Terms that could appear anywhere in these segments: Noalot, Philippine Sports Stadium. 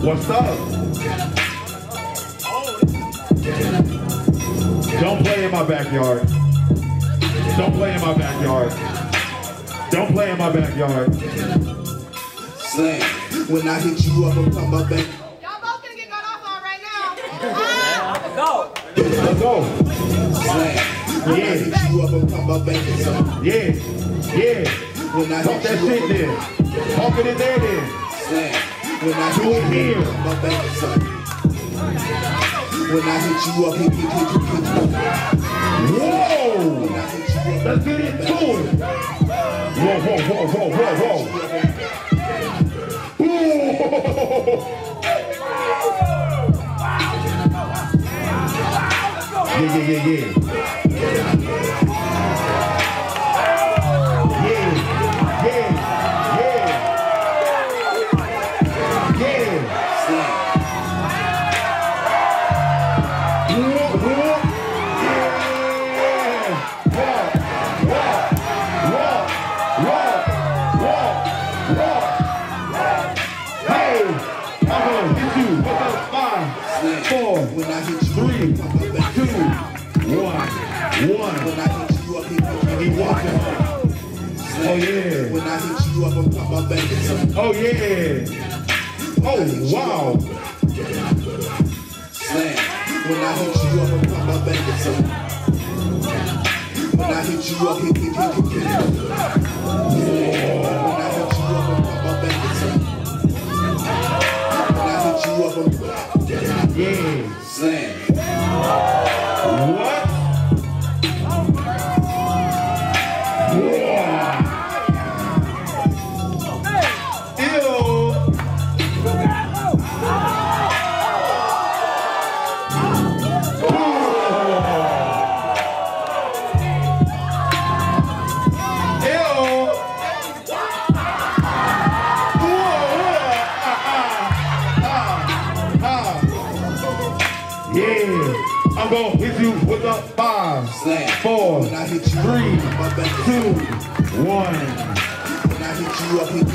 What's up? Don't play in my backyard. Don't play in my backyard. Don't play in my backyard. Slam. When I hit you up, I'm talking about that. Y'all both gonna get got off on right now. Let's go. Slam. Yeah. When I hit you up, I'm talking about banking something. Yeah. Yeah. When I talk that shit there. Talking it there then. Slam. When I hit you up, I'm talking about banking something. When I hit you up, hit. Whoa. Let's get into it. Whoa, whoa, whoa, whoa, whoa, whoa. Ooh. Yeah, yeah, yeah, yeah. Yeah, yeah, yeah. Yeah. Yeah. Oh yeah. When I hit you up, I'm talking about banking. Oh yeah. Oh wow. Slam. When I hit you up, I'm talking about banking. When I hit you up, hit. When I hit you up, I'm talking about banking. When I hit you up, I'm talking about banking. Yeah. Slam. What? I'm gonna hit you with a 5, 4, 3, 2, 1. When I hit you up, hit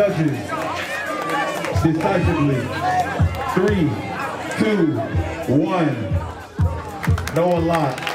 judges, decisively. 3, 2, 1. Noalot.